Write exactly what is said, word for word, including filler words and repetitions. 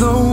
no